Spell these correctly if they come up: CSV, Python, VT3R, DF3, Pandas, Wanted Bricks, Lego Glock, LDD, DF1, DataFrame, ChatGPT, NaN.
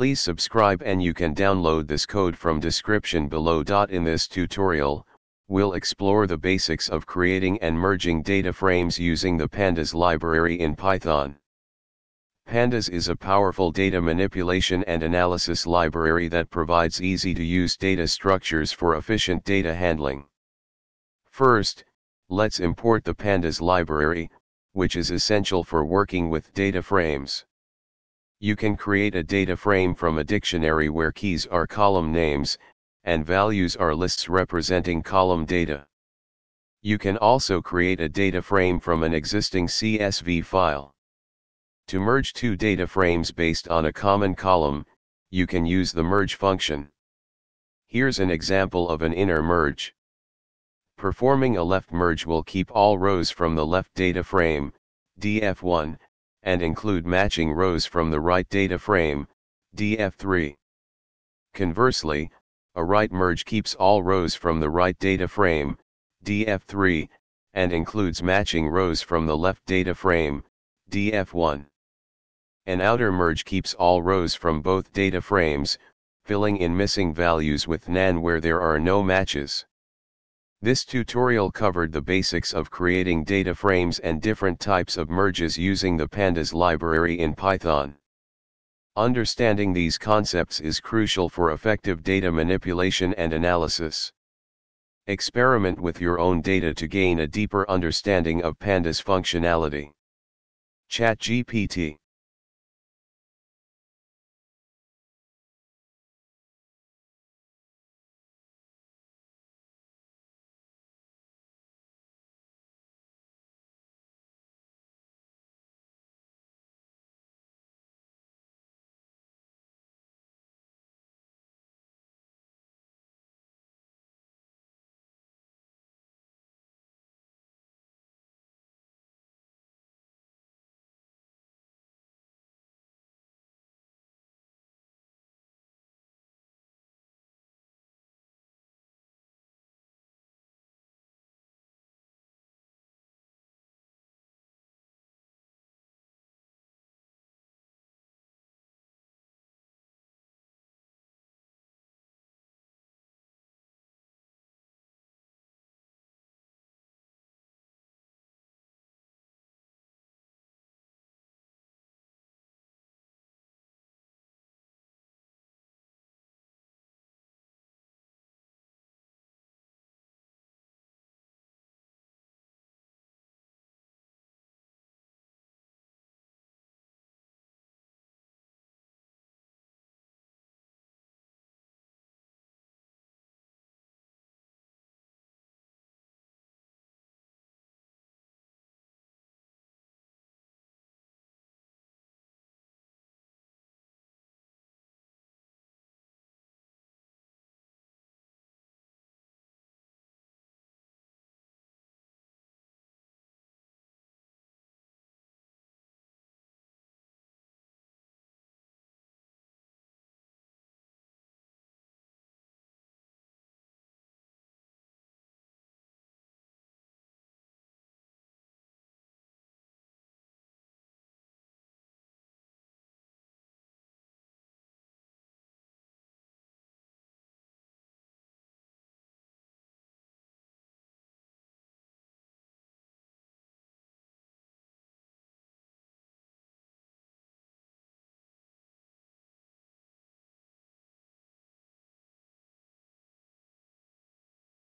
Please subscribe, and you can download this code from description below. In this tutorial, we'll explore the basics of creating and merging data frames using the Pandas library in Python. Pandas is a powerful data manipulation and analysis library that provides easy-to-use data structures for efficient data handling. First, let's import the Pandas library, which is essential for working with data frames. You can create a data frame from a dictionary where keys are column names, and values are lists representing column data. You can also create a data frame from an existing CSV file. To merge two data frames based on a common column, you can use the merge function. Here's an example of an inner merge. Performing a left merge will keep all rows from the left data frame, DF1, and include matching rows from the right data frame, DF3. Conversely, a right merge keeps all rows from the right data frame, DF3, and includes matching rows from the left data frame, DF1. An outer merge keeps all rows from both data frames, filling in missing values with NaN where there are no matches. This tutorial covered the basics of creating data frames and different types of merges using the Pandas library in Python. Understanding these concepts is crucial for effective data manipulation and analysis. Experiment with your own data to gain a deeper understanding of Pandas functionality. ChatGPT